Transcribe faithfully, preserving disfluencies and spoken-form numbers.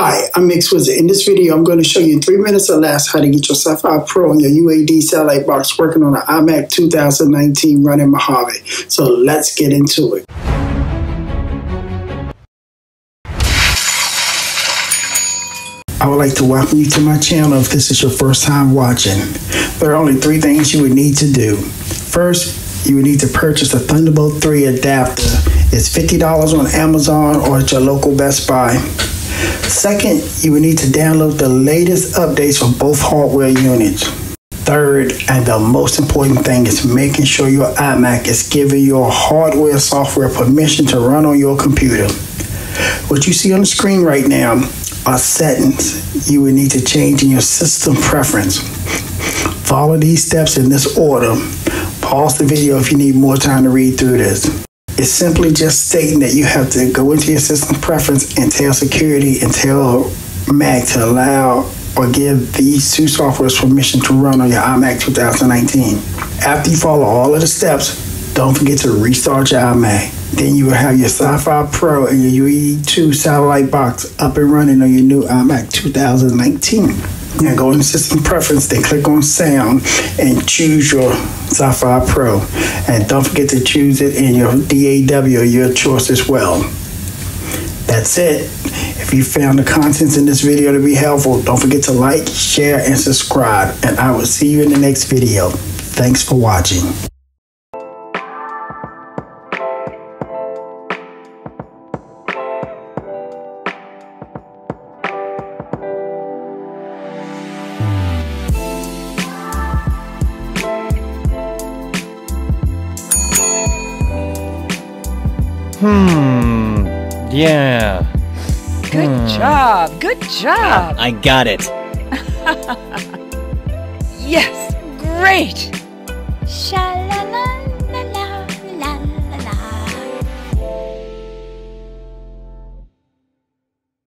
Hi, I'm MixxWizard. In this video, I'm going to show you in three minutes or less how to get your Saffire Pro and your U A D satellite box working on an iMac two thousand nineteen running Mojave. So let's get into it. I would like to welcome you to my channel if this is your first time watching. There are only three things you would need to do. First, you would need to purchase a Thunderbolt three adapter. It's fifty dollars on Amazon or at your local Best Buy. Second, you will need to download the latest updates for both hardware units. Third, and the most important thing, is making sure your iMac is giving your hardware software permission to run on your computer. What you see on the screen right now are settings you will need to change in your system preference. Follow these steps in this order. Pause the video if you need more time to read through this. It's simply just stating that you have to go into your system preference and tell security and tell Mac to allow or give these two softwares permission to run on your iMac two thousand nineteen. After you follow all of the steps, don't forget to restart your iMac. Then you will have your Saffire Pro and your U E two satellite box up and running on your new iMac two thousand nineteen. Now go into system preference, then click on sound and choose your Saffire Pro. And don't forget to choose it in your D A W of your choice as well. That's it. If you found the contents in this video to be helpful, don't forget to like, share, and subscribe. And I will see you in the next video. Thanks for watching. Hmm. Yeah. Good hmm. job. Good job. Ah, I got it. Yes. Great.